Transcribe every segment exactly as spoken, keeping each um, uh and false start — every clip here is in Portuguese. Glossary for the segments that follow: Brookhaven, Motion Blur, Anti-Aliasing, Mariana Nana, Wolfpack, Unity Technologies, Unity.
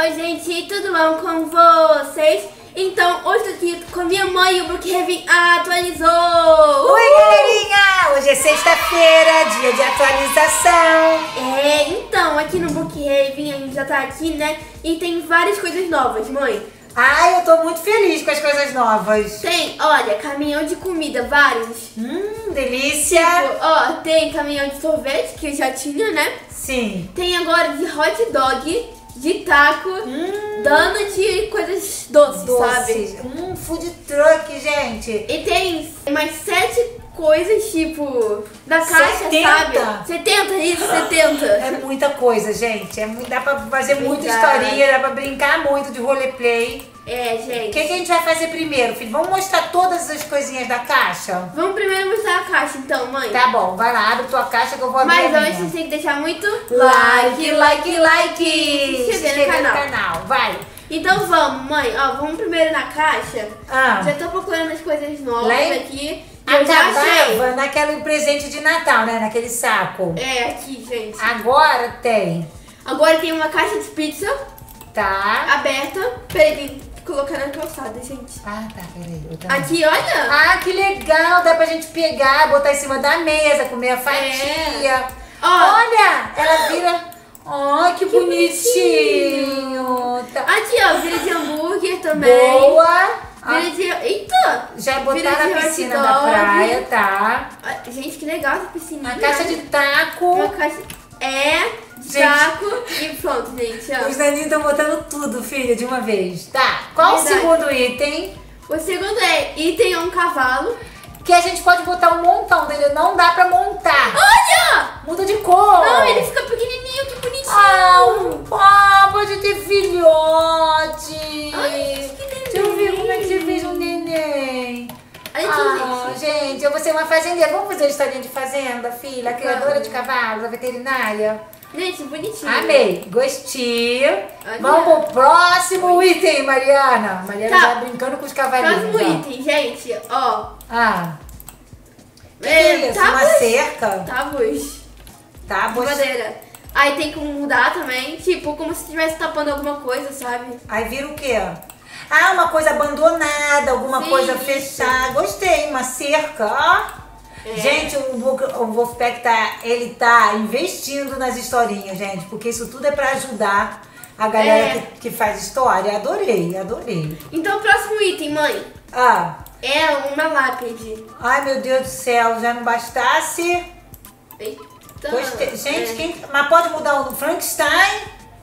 Oi gente, tudo bom com vocês? Então, hoje aqui com minha mãe, o Brookhaven atualizou! Oi galerinha! Hoje é sexta-feira, dia de atualização! É, então, aqui no Brookhaven a gente já tá aqui, né? E tem várias coisas novas, mãe! Ai, eu tô muito feliz com as coisas novas! Tem, olha, caminhão de comida, vários! Hum, delícia! Tipo, ó, tem caminhão de sorvete, que eu já tinha, né? Sim! Tem agora de hot dog, de taco, hum. donut e coisas doces, doces. sabe? Hum, food truck, gente. E tem mais sete coisas, tipo, da caixa, setenta. Sabe? setenta, isso, setenta. É muita coisa, gente. É, dá pra fazer Obrigada. muita historinha, dá pra brincar muito de roleplay. É, gente. O que, que a gente vai fazer primeiro, filho? Vamos mostrar todas as coisinhas da caixa? Vamos primeiro mostrar a caixa, então, mãe. Tá bom, vai lá, abre tua caixa que eu vou abrir. Mas antes você tem que deixar muito like, like, like. E se inscrever no canal. no canal. Vai. Então vamos, mãe. Ó, vamos primeiro na caixa. Ah. Já tô procurando as coisas novas Lê? aqui. Eu Acabava naquele presente de Natal, né? Naquele saco. É, aqui, gente. Agora tem. Agora tem uma caixa de pizza. Tá. Aberta. Peraí. Colocar na calçada, gente. Ah, tá, peraí. Aqui, olha. Ah, que legal. Dá pra gente pegar, botar em cima da mesa, comer a fatia. É. Ó, olha, ela vira... Ó, oh, que, que bonitinho. bonitinho. Tá. Aqui, ó, vira de hambúrguer também. Boa. Vira de... Eita. Já botaram na piscina da praia, tá. Gente, que legal essa piscina. Uma caixa de taco. Uma caixa... É... Saco e pronto, gente. Ó. Os naninhos estão botando tudo, filha, de uma vez. Tá, qual Verdade. o segundo item? O segundo é item é um cavalo. Que a gente pode botar um montão dele, não dá pra montar. Olha! Muda de cor. Não, ele fica pequenininho, que bonitinho. Ah, um, ah pode ter filhote. Ai, que neném. Deixa eu ver como é que você fez um neném. Ai, ah, gente. gente, eu vou ser uma fazendeira. Vamos fazer a historinha de fazenda, filha? A criadora ah. de cavalos, a veterinária. Gente, bonitinho. Amei, gostei. Olha. Vamos pro próximo item, Mariana. Mariana tá. já brincando com os cavalinhos. Próximo ó. item, gente, ó. Ah. Que é, que é isso? Tábuas. Uma cerca? Tábuas. Tábuas. De madeira. Aí tem que mudar também, tipo, como se estivesse tapando alguma coisa, sabe? Aí vira o quê? Ah, uma coisa abandonada, alguma Sim, coisa fechada. Gostei, uma cerca, ó. É. Gente, o Wolfpack tá, ele tá investindo nas historinhas, gente, porque isso tudo é pra ajudar a galera é. que, que faz história. Adorei, adorei. Então, o próximo item, mãe, ah. é uma lápide. Ai, meu Deus do céu, já não bastasse. Eita. Gostei. Gente, é. quem... mas pode mudar o Frankenstein?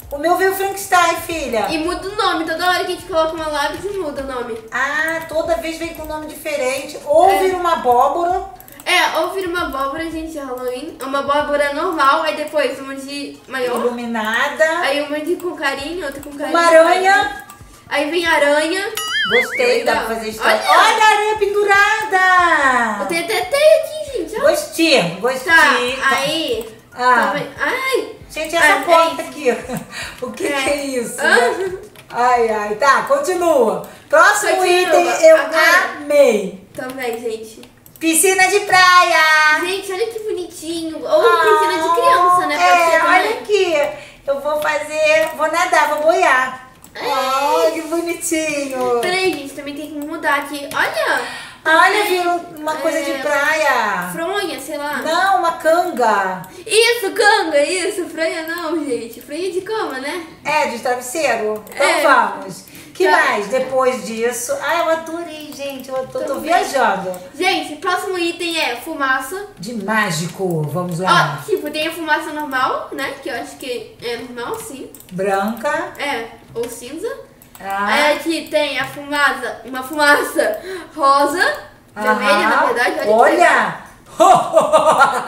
O meu veio Frankenstein, filha. E muda o nome. Toda hora que a gente coloca uma lápide, muda o nome. Ah, toda vez vem com um nome diferente. Ou é. vira uma abóbora. É, ou vira uma abóbora, gente, Halloween. Uma abóbora normal, aí depois uma de maior. Iluminada. Aí uma de com carinho, outra com carinho. Uma aranha. Aí vem aranha. Gostei, dá pra fazer história. Olha, Olha a aranha pendurada. Eu tenho até teia aqui, gente. Ó. Gostei, gostei. Tá, aí. Ah. Também... Ai. Gente, essa ai, porta é aqui. O que é, que é isso? Ah. Né? Ai, ai. Tá, continua. Próximo continua. item eu Agora. amei. Também, gente. Piscina de praia! Gente, olha que bonitinho! Ou oh, piscina de criança, né? É, olha aqui! Eu vou fazer... Vou nadar, vou boiar! Olha que bonitinho! Peraí, gente, também tem que mudar aqui. Olha! Olha, viu? Uma é, coisa de praia! Fronha, sei lá! Não, uma canga! Isso, canga! Isso! Fronha não, gente! Fronha de cama, né? É, de travesseiro! Então é. vamos! Que tá. mais depois disso? Ah, eu adorei, gente. Eu tô, tô viajando. Gente, o próximo item é fumaça. De mágico. Vamos lá. Ó, tipo, tem a fumaça normal, né? Que eu acho que é normal, sim. Branca. É, ou cinza. Ah. Aí aqui tem a fumaça, uma fumaça rosa. Aham. Vermelha, na verdade. Olha! Olha.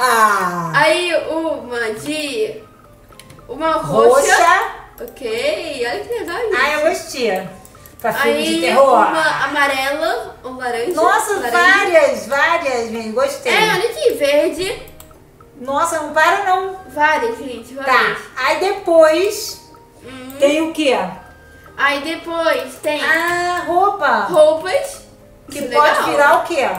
Aí uma de... Uma roxa. roxa. Ok, olha que legal isso. Ah, eu gostei. Pra filme de terror. Uma amarela ou laranja. Nossa, laranja. várias, várias, gente. Gostei. É, olha aqui, verde. Nossa, não para não. Várias, gente, várias. Tá, aí depois hum. tem o quê? Aí depois tem... Ah, roupa. Roupas. Que Isso pode legal. virar o quê?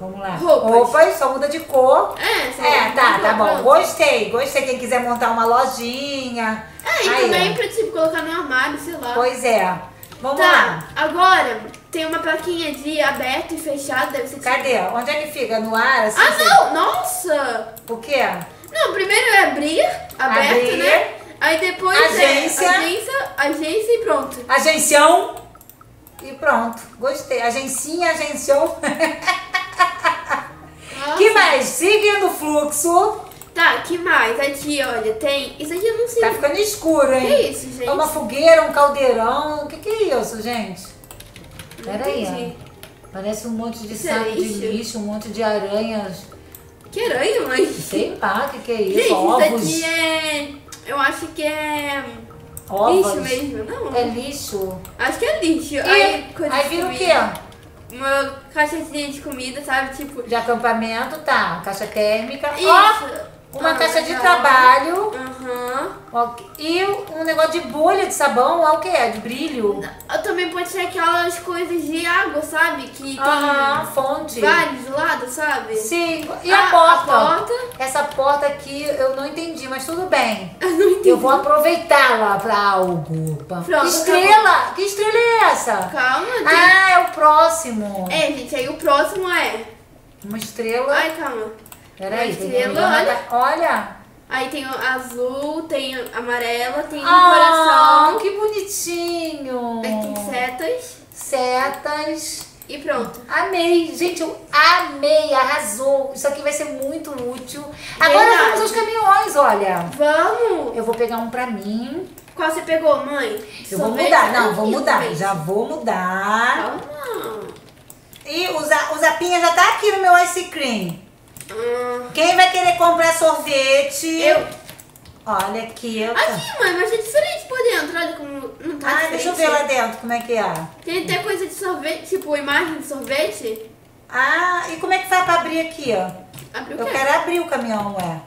Vamos lá. Roupas. Roupas, só muda de cor. É, sim, é tá, tá bom. Gostei, gostei. Quem quiser montar uma lojinha. É, e aí, também pra tipo, colocar no armário, sei lá. Pois é. Vamos tá, lá. Agora tem uma plaquinha de aberto e fechado. Deve ser. Cadê? Tipo... Onde é que fica? No ar? Assim, ah, você... não! Nossa! O quê? Não, primeiro é abrir, aberto, abrir. Né? Aí depois agência. É agência, agência e pronto. Agencião e pronto. Gostei. Agencinha, agenciou. Nossa. Que mais? Seguindo o fluxo. Tá, que mais? Aqui, olha, tem... Isso aqui eu não sei. Tá ficando escuro, hein? Que isso, gente? É uma fogueira, um caldeirão. O que que é isso, gente? Não Pera entendi. aí, ó. Parece um monte de isso saco é lixo? de lixo, um monte de aranhas. Que aranha, mãe? Sei lá, o que que é isso? Gente, Ovos. Isso aqui é... Eu acho que é... Ovos. Lixo mesmo, não? É lixo. Acho que é lixo. E aí, coisa aí vira o quê? Uma caixazinha de comida, sabe? Tipo... De acampamento, tá. Caixa térmica. Isso. Oh, uma ah, caixa de trabalho. Aham. Uhum. E um negócio de bolha de sabão. Olha o que é? De brilho. Eu também pode ser aquelas coisas de água, sabe? Que Aham, uhum, fonte. Vários lados, sabe? Sim. E a, a, porta? a porta? Essa porta aqui eu não entendi, mas tudo bem. Eu não entendi. Eu vou aproveitá-la pra algo. Pronto, estrela! Acabou. Que estrela é essa? Calma. Gente. Ah, é o próximo. É, gente. Aí o próximo é... Uma estrela. Ai, calma. Peraí, estrela, olha. Da... olha. Aí tem azul, tem amarela, tem um ah, coração. Que bonitinho. Aí tem setas. Setas. E pronto. Amei. Gente, eu amei, arrasou. Isso aqui vai ser muito útil. Agora Verdade. vamos aos caminhões, olha. Vamos. Eu vou pegar um pra mim. Qual você pegou, mãe? Eu Só vou mudar. Não, vou mudar. Mesmo. Já vou mudar. Calma. E o, za... o zapinha já tá aqui no meu ice cream. Hum. Quem vai querer comprar sorvete? Eu. Olha aqui. Eu... Aqui, mãe, mas é diferente por dentro. Olha como não tá ah, diferente. Deixa eu ver lá dentro como é que é. Tem até coisa de sorvete, tipo imagem de sorvete. Ah, e como é que faz pra abrir aqui, ó? Abrir o eu quê? quero abrir o caminhão, ué.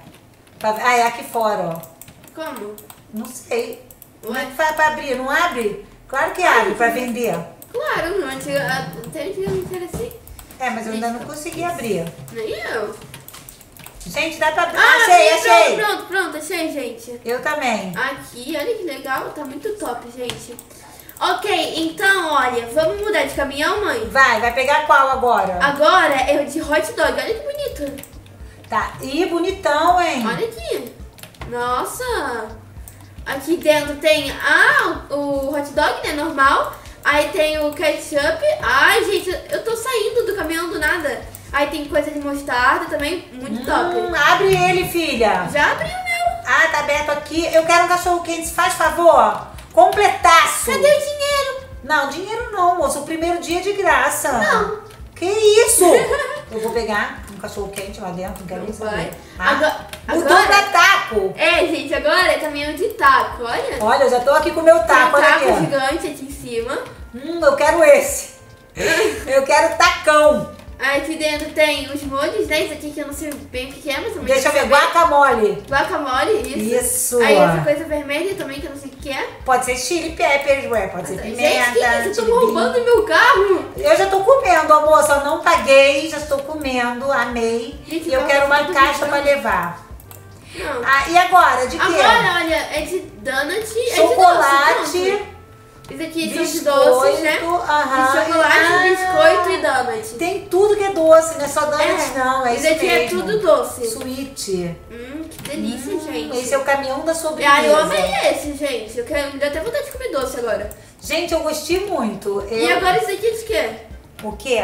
Ah, é aqui fora, ó. Como? Não sei. Ué? Como é que faz pra abrir? Não abre? Claro que abre, ah, pra sim. vender. Claro, não. Até não era assim. É, mas eu ainda não consegui abrir. Nem eu. Gente, dá pra abrir. Ah, achei, achei, achei. Pronto, pronto, achei, gente. Eu também. Aqui, olha que legal. Tá muito top, gente. Ok, então, olha, vamos mudar de caminhão, mãe? Vai, vai pegar qual agora? Agora é de hot dog. Olha que bonito. Tá, e bonitão, hein? Olha aqui. Nossa. Aqui dentro tem ah, o hot dog, né, normal. Aí tem o ketchup. Ai, gente, eu tô saindo do caminhão do nada. Aí tem coisa de mostarda também, muito hum, top. Abre ele, filha. Já abri o meu. Ah, tá aberto aqui. Eu quero um cachorro quente, faz favor. Completaço. Cadê o dinheiro? Não, dinheiro não, moço. O primeiro dia é de graça. Não. Que isso? Eu vou pegar um cachorro quente lá dentro, não quero nem saber. Ah, agora, mudou agora... pra taco. É, gente, agora é caminhão de taco, olha. Olha, eu já tô aqui com o meu taco. Tem um taco aqui, gigante aqui em cima. Hum, eu quero esse. Eu quero tacão. Aí aqui dentro tem os molhos, né? Isso aqui que eu não sei bem o que é, mas... Eu Deixa eu ver, guacamole. Guacamole, isso. Isso. Aí essa coisa vermelha também que eu não sei o que é. Pode ser chili peppers, ué. Pode ser pimenta. Gente, que é isso? Eu tô roubando meu carro. Eu já tô comendo, ó, moça. Eu não paguei, já estou comendo. Amei. Gente, e eu quero uma caixa pra levar. Não. Ah, e agora? De quê? Agora, olha, é de donut. Chocolate. É de Isso aqui são de doces, né? Uh -huh. De chocolate, ah, biscoito e donut. Tem tudo que é doce, não é só donut é. não, é isso, isso aqui mesmo. É tudo doce. Sweet. Hum, que delícia, hum, gente. Esse é o caminhão da sobremesa. Ah, eu amei esse, gente. Eu quero, me deu até vontade de comer doce agora. Gente, eu gostei muito. Eu... E agora isso aqui é de quê? O quê?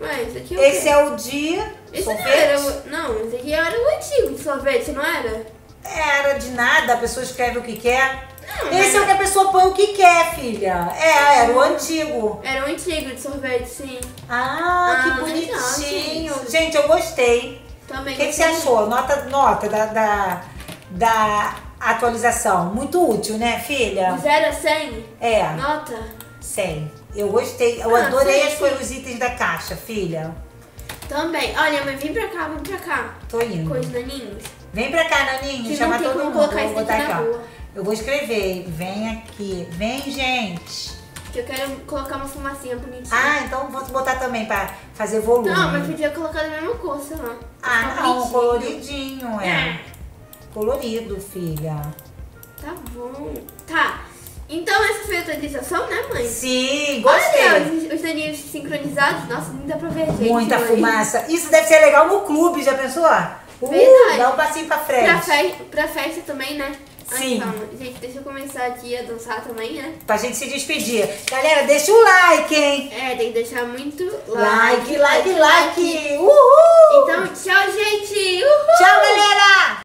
Ué, isso aqui é o Esse quê? é o de esse sorvete? Não, era o... não, esse aqui era o antigo de sorvete, não era? Era de nada, a pessoa escreve o que quer. Não, Esse é o que a pessoa põe o que quer, filha. É, era o antigo. Era o antigo de sorvete, sim. Ah, ah que bonitinho. Legal, gente. gente, eu gostei. Também. O que, que você achou? Nota, nota da, da, da atualização. Muito útil, né, filha? De zero a cem? É. Nota? cem. Eu gostei. Eu ah, adorei sim, sim. os itens da caixa, filha. Também. Olha, mãe, vem pra cá, vem pra cá. Tô indo. Com os naninhos. Vem pra cá, naninho. Chama todo mundo. Colocar vou botar aqui, ó. Eu vou escrever, vem aqui, vem gente, Porque eu quero colocar uma fumacinha bonitinha. Ah, então vou botar também pra fazer volume. Não, mas podia colocar da mesma cor, sei lá. Ah, não, um coloridinho, é. é. Colorido, filha. Tá bom. Tá. Então essa foi a atualização, né, mãe? Sim, gostei. Olha Deus, os daninhos sincronizados. Nossa, não dá pra ver, gente. Muita hoje. fumaça. Isso deve ser legal no clube, já pensou? Uh, dá um passinho pra frente. Pra, fe pra festa também, né? Sim. Ai, então, gente, deixa eu começar aqui a dançar também, né? Pra gente se despedir. Galera, deixa o like, hein? É, tem que deixar muito like. Like, like, like. like. Uhul! Então, tchau, gente. Uhul! Tchau, galera!